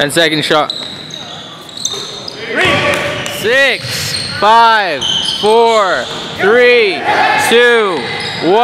10 second shot. 3, 6, 5, 4, 3, 2, 1.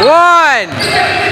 One.